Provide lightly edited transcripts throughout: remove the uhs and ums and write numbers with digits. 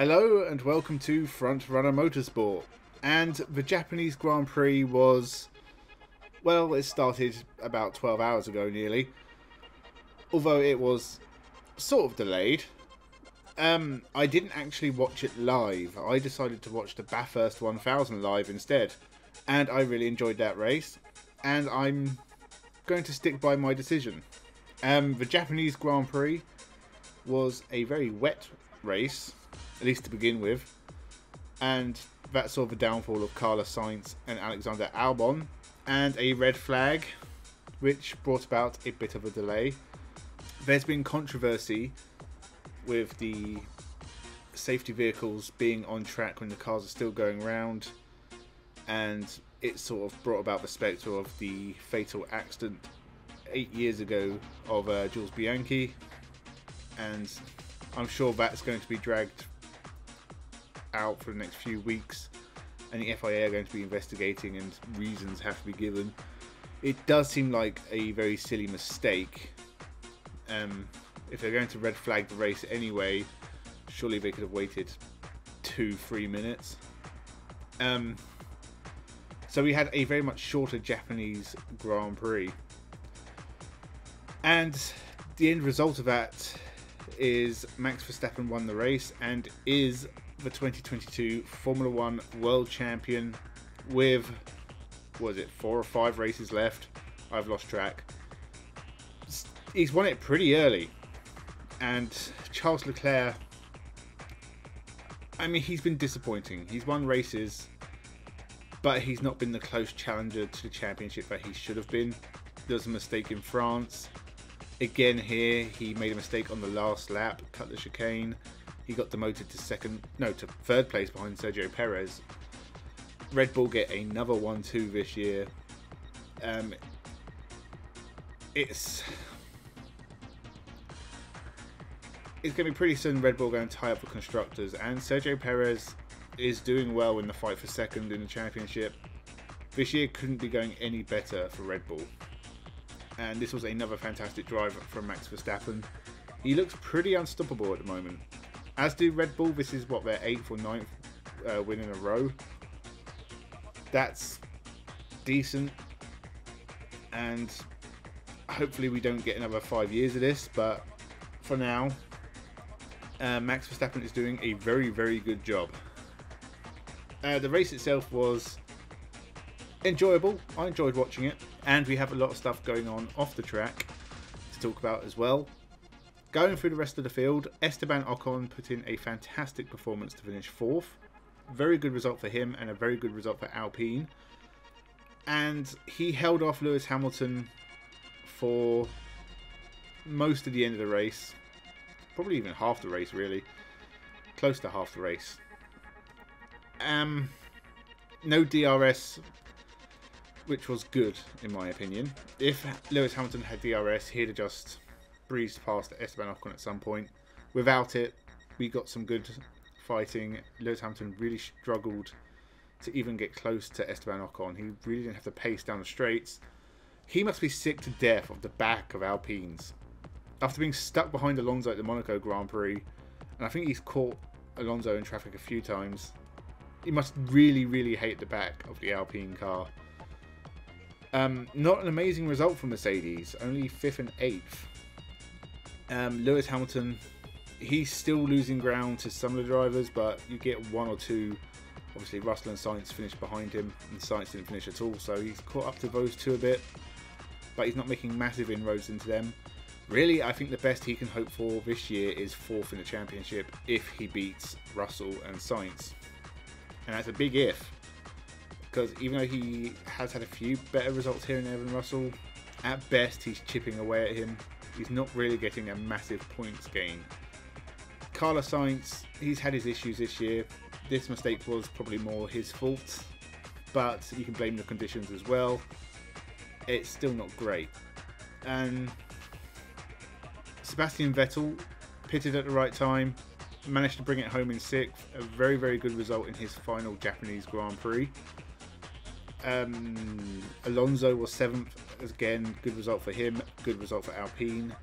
Hello and welcome to Frontrunner Motorsport. And the Japanese Grand Prix was, well, it started about 12 hours ago nearly, although it was sort of delayed. I didn't actually watch it live. I decided to watch the Bathurst 1000 live instead, and I really enjoyed that race, and I'm going to stick by my decision. The Japanese Grand Prix was a very wet race, at least to begin with, and that saw the downfall of Carlos Sainz and Alexander Albon, and a red flag which brought about a bit of a delay. There's been controversy with the safety vehicles being on track when the cars are still going round, and it sort of brought about the spectre of the fatal accident 8 years ago of Jules Bianchi, and I'm sure that's going to be dragged out for the next few weeks, and the FIA are going to be investigating and reasons have to be given. It does seem like a very silly mistake. If they're going to red flag the race anyway, surely they could have waited 2-3 minutes. So we had a very much shorter Japanese Grand Prix, and the end result of that is Max Verstappen won the race and is the 2022 Formula 1 world champion with, what is it, 4 or 5 races left? I've lost track. He's won it pretty early, and Charles Leclerc, I mean, he's been disappointing. He's won races, but he's not been the close challenger to the championship that he should have been. There was a mistake in France. Again here, he made a mistake on the last lap, cut the chicane. He got demoted to third place behind Sergio Perez. Red Bull get another 1-2 this year. It's going to be pretty soon Red Bull going to tie up for constructors, and Sergio Perez is doing well in the fight for second in the championship. This year couldn't be going any better for Red Bull. And this was another fantastic drive from Max Verstappen. He looks pretty unstoppable at the moment. As do Red Bull. This is what, their 8th or 9th win in a row. That's decent. And hopefully we don't get another 5 years of this, but for now, Max Verstappen is doing a very, very good job. The race itself was enjoyable. I enjoyed watching it, and we have a lot of stuff going on off the track to talk about as well. Going through the rest of the field, Esteban Ocon put in a fantastic performance to finish 4th. Very good result for him, and a very good result for Alpine. And he held off Lewis Hamilton for most of the end of the race. Probably even half the race, really. Close to half the race. No DRS, which was good, in my opinion. If Lewis Hamilton had DRS, he'd have just breezed past Esteban Ocon at some point. Without it, we got some good fighting. Lewis Hamilton really struggled to even get close to Esteban Ocon. He really didn't have the pace down the straights. He must be sick to death of the back of Alpines. After being stuck behind Alonso at the Monaco Grand Prix, and I think he's caught Alonso in traffic a few times, he must really, really hate the back of the Alpine car. Not an amazing result for Mercedes, only 5th and 8th. Lewis Hamilton, he's still losing ground to some of the drivers, but you get 1 or 2. Obviously, Russell and Sainz finished behind him, and Sainz didn't finish at all, so he's caught up to those two a bit, but he's not making massive inroads into them. Really, I think the best he can hope for this year is 4th in the championship if he beats Russell and Sainz. And that's a big if, because even though he has had a few better results here and there than Russell, at best he's chipping away at him. He's not really getting a massive points gain. Carlos Sainz, he's had his issues this year. This mistake was probably more his fault, but you can blame the conditions as well. It's still not great. And Sebastian Vettel pitted at the right time, managed to bring it home in 6th. A very, very good result in his final Japanese Grand Prix. Alonso was 7th, again, good result for him, good result for Alpine.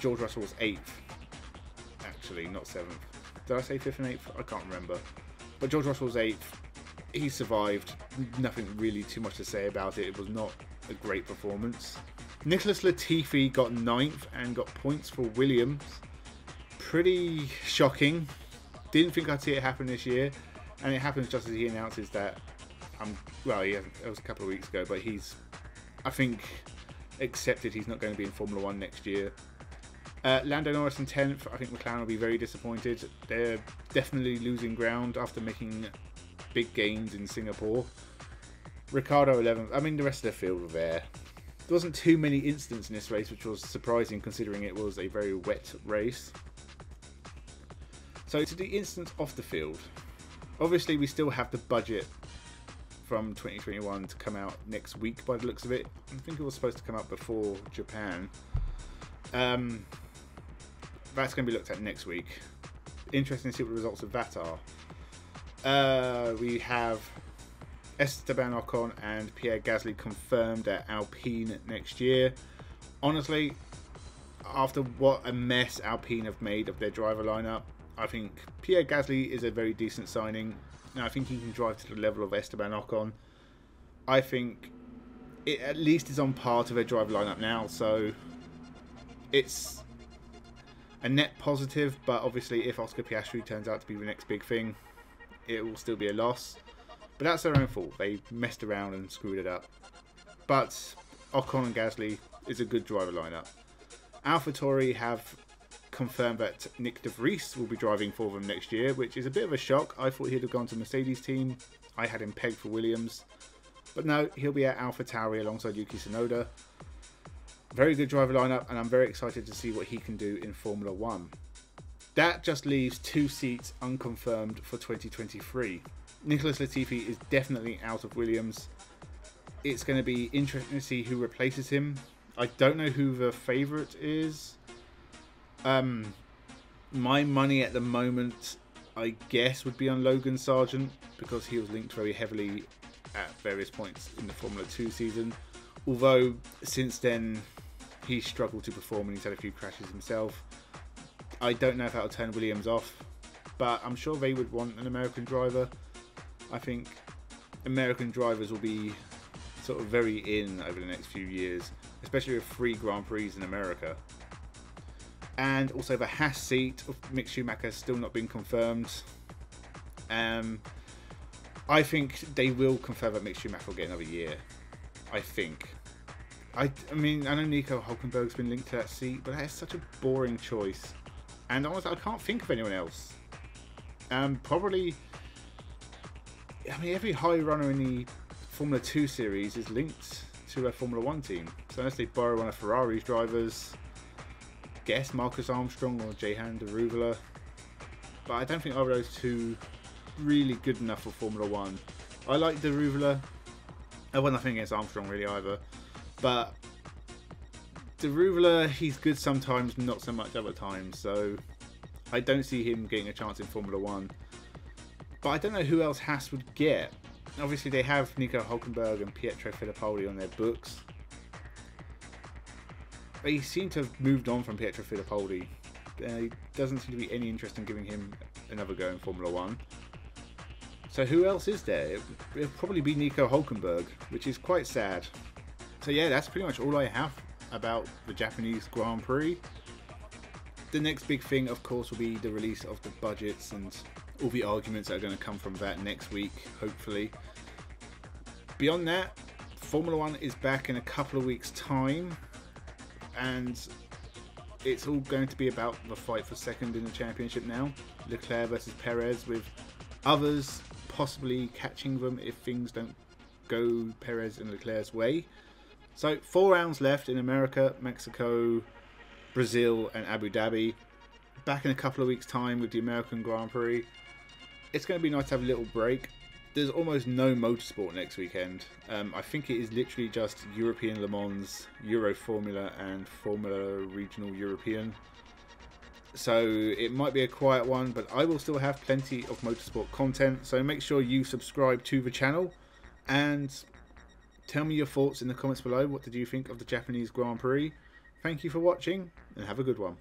George Russell was 8th, actually, not 7th. Did I say 5th and 8th? I can't remember. But George Russell was 8th. He survived. Nothing really too much to say about it. It was not a great performance. Nicholas Latifi got 9th and got points for Williams. Pretty shocking. Didn't think I'd see it happen this year. And it happens just as he announces that, well, yeah, it was a couple of weeks ago, but he's, I think, accepted he's not going to be in Formula 1 next year. Lando Norris in 10th. I think McLaren will be very disappointed. They're definitely losing ground after making big gains in Singapore. Ricciardo 11th. I mean, the rest of the field were there. There wasn't too many incidents in this race, which was surprising considering it was a very wet race. So to the incidents off the field, obviously we still have the budget from 2021 to come out next week by the looks of it. I think it was supposed to come out before Japan. That's going to be looked at next week. Interesting to see what the results of that are. We have Esteban Ocon and Pierre Gasly confirmed at Alpine next year. Honestly, after what a mess Alpine have made of their driver lineup, I think Pierre Gasly is a very decent signing. And I think he can drive to the level of Esteban Ocon. I think it at least is on par to their driver lineup now, so it's a net positive, but obviously if Oscar Piastri turns out to be the next big thing, it will still be a loss. But that's their own fault. They messed around and screwed it up. But Ocon and Gasly is a good driver lineup. AlphaTauri have confirmed that Nick de Vries will be driving for them next year, which is a bit of a shock. I thought he'd have gone to Mercedes team. I had him pegged for Williams. But no, he'll be at AlphaTauri alongside Yuki Tsunoda. Very good driver lineup, and I'm very excited to see what he can do in Formula 1. That just leaves 2 seats unconfirmed for 2023. Nicholas Latifi is definitely out of Williams. It's going to be interesting to see who replaces him. I don't know who the favourite is. My money at the moment, I guess, would be on Logan Sargent, because he was linked very heavily at various points in the Formula 2 season. Although, since then, he struggled to perform and he's had a few crashes himself. I don't know if that'll turn Williams off, but I'm sure they would want an American driver. I think American drivers will be sort of very in over the next few years, especially with 3 Grand Prix in America. And also the Haas seat of Mick Schumacher has still not been confirmed. I think they will confirm that Mick Schumacher will get another year. I think. I mean, I know Nico Hülkenberg's been linked to that seat, but that is such a boring choice. And honestly, I can't think of anyone else. Probably, I mean, every high runner in the Formula 2 series is linked to a Formula 1 team. So unless they borrow one of Ferrari's drivers, guess Marcus Armstrong or Jehan Deruvela, but I don't think either of those two really good enough for Formula 1. I like Deruvela. I want nothing against Armstrong really either, but Deruvela, he's good sometimes, not so much other times, so I don't see him getting a chance in Formula 1. But I don't know who else Haas would get. Obviously they have Nico Hülkenberg and Pietro Fittipaldi on their books. They seem to have moved on from Pietro Fittipaldi. There doesn't seem to be any interest in giving him another go in Formula 1. So who else is there? It'll probably be Nico Hülkenberg, which is quite sad. So yeah, that's pretty much all I have about the Japanese Grand Prix. The next big thing, of course, will be the release of the budgets and all the arguments that are going to come from that next week, hopefully. Beyond that, Formula 1 is back in a couple of weeks' time. And it's all going to be about the fight for second in the championship now. Leclerc versus Perez, with others possibly catching them if things don't go Perez and Leclerc's way. So 4 rounds left in America, Mexico, Brazil and Abu Dhabi. Back in a couple of weeks' time with the American Grand Prix. It's going to be nice to have a little break. There's almost no motorsport next weekend. I think it is literally just European Le Mans, Euro Formula and Formula Regional European. So it might be a quiet one, but I will still have plenty of motorsport content. So make sure you subscribe to the channel and tell me your thoughts in the comments below. What did you think of the Japanese Grand Prix? Thank you for watching and have a good one.